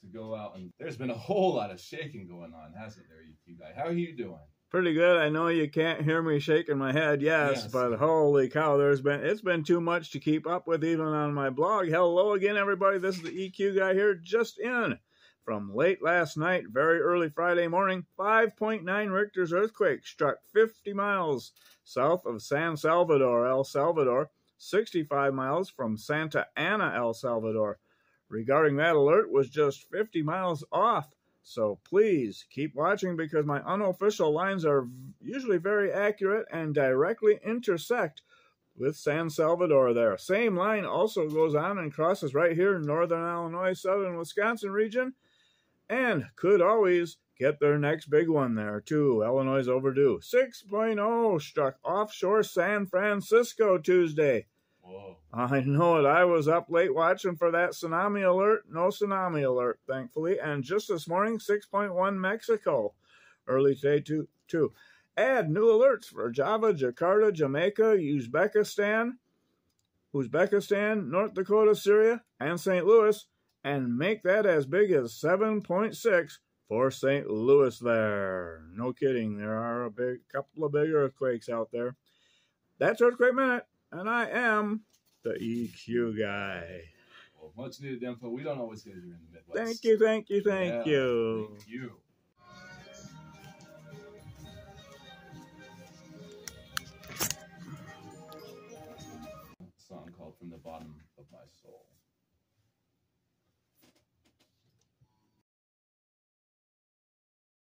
to go out, and there's been a whole lot of shaking going on, hasn't there, you guys? How are you doing? Pretty good. I know you can't hear me shaking my head, yes, but holy cow, it's been too much to keep up with even on my blog. Hello again, everybody. This is the EQ guy here, just in from late last night, very early Friday morning. 5.9 Richter's earthquake struck 50 miles south of San Salvador, El Salvador, 65 miles from Santa Ana, El Salvador. Regarding that alert was just 50 miles off. So please keep watching, because my unofficial lines are usually very accurate and directly intersect with San Salvador there. Same line also goes on and crosses right here in northern Illinois, southern Wisconsin region, and could always get their next big one there too. Illinois is overdue. 6.0 struck offshore San Francisco Tuesday. Whoa. I know it. I was up late watching for that tsunami alert. No tsunami alert, thankfully. And just this morning, 6.1 Mexico. Early today, too. Add new alerts for Java, Jakarta, Jamaica, Uzbekistan, North Dakota, Syria, and St. Louis. And make that as big as 7.6 for St. Louis there. No kidding. There are a couple of big earthquakes out there. That's Earthquake Minute. And I am the EQ guy. Well, much needed info. We don't always get here in the Midwest. Thank you.